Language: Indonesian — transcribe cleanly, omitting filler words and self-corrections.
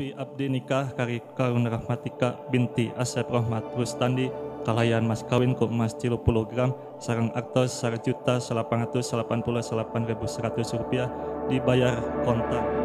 bi abdi nikah kari karun rahmatika binti Asep Rahmat Rustandi kalayan mas kawin ku emas 30 gram sarang aktos 1.888.100 rupiah dibayar kontan.